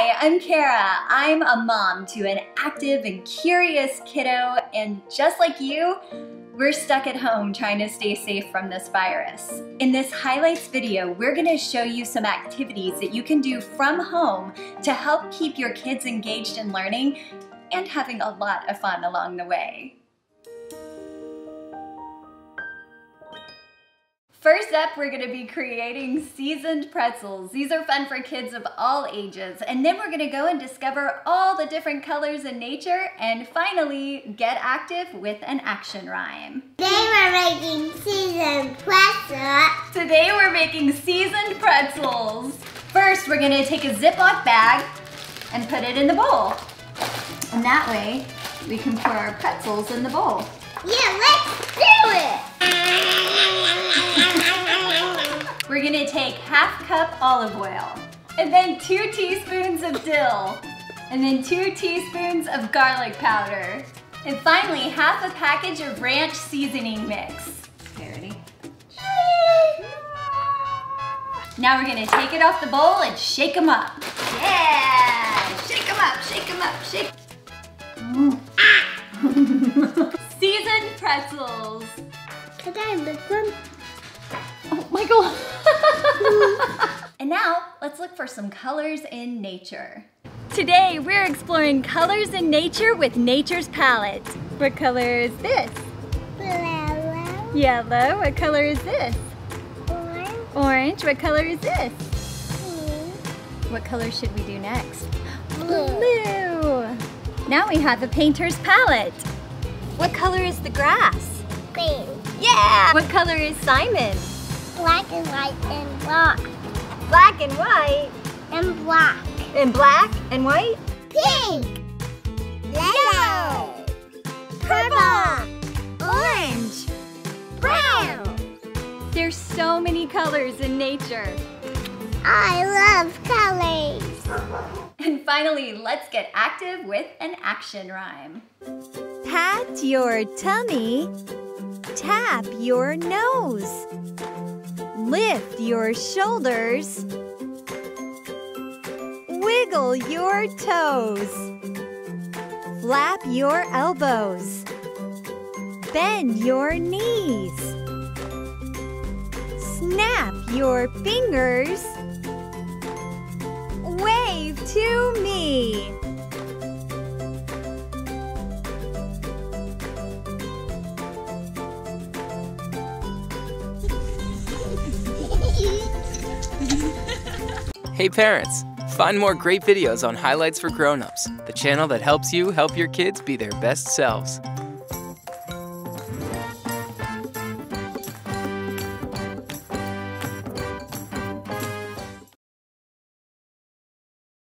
Hi, I'm Kara. I'm a mom to an active and curious kiddo, and just like you, we're stuck at home trying to stay safe from this virus. In this highlights video, we're going to show you some activities that you can do from home to help keep your kids engaged in learning and having a lot of fun along the way. First up, we're going to be creating seasoned pretzels. These are fun for kids of all ages. And then we're going to go and discover all the different colors in nature. And finally, get active with an action rhyme. Today we're making seasoned pretzels. Today we're making seasoned pretzels. First, we're going to take a Ziploc bag and put it in the bowl. And that way, we can pour our pretzels in the bowl. Yeah, let's do it! We're gonna take 1/2 cup olive oil, and then 2 teaspoons of dill, and then 2 teaspoons of garlic powder, and finally 1/2 a package of ranch seasoning mix. Okay, ready? Now we're gonna take it off the bowl and shake them up. Yeah! Shake them up, shake them up, shake. Mm. Ah. Seasoned pretzels. Can I lick them? Oh, Michael. And now, let's look for some colors in nature. Today, we're exploring colors in nature with nature's palette. What color is this? Yellow. Yellow. What color is this? Orange. Orange. What color is this? Blue. What color should we do next? Blue. Blue. Now we have a painter's palette. What color is the grass? Green. Yeah! What color is Simon? Black and white and black. Black and white? And black. And black and white? Pink! Yellow! Purple! Orange! Brown! There's so many colors in nature. I love colors! And finally, let's get active with an action rhyme. Pat your tummy. Tap your nose. Lift your shoulders. Wiggle your toes. Flap your elbows. Bend your knees. Snap your fingers. Wave to me. Hey parents, find more great videos on Highlights for Grown-Ups, the channel that helps you help your kids be their best selves.